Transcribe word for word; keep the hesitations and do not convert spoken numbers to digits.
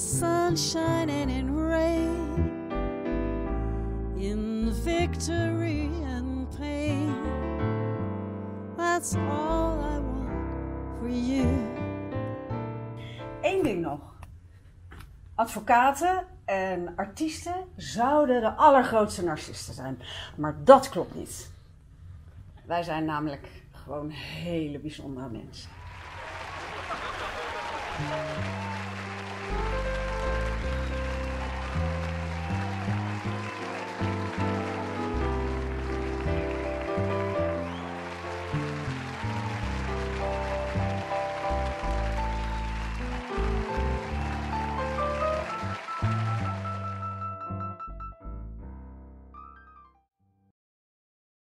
sunshine and in rain, in victory and pain. That's all I want for you. Eén ding nog. Advocaten en artiesten zouden de allergrootste narcisten zijn. Maar dat klopt niet. Wij zijn namelijk gewoon hele bijzondere mensen.